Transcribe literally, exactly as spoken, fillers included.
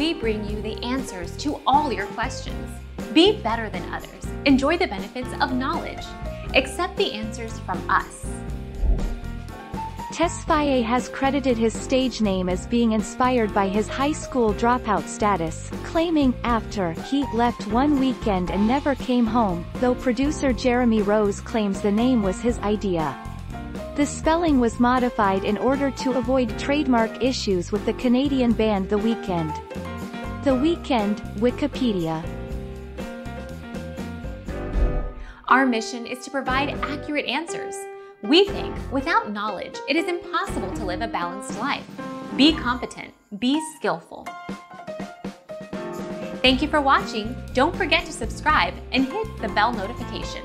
we bring you the answers to all your questions. Be better than others. Enjoy the benefits of knowledge. Accept the answers from us. Tesfaye has credited his stage name as being inspired by his high school dropout status, claiming, after he left one weekend and never came home, though producer Jeremy Rose claims the name was his idea. The spelling was modified in order to avoid trademark issues with the Canadian band The Weeknd. The Weeknd, Wikipedia. Our mission is to provide accurate answers. We think, without knowledge, it is impossible to live a balanced life. Be competent. Be skillful. Thank you for watching. Don't forget to subscribe and hit the bell notification.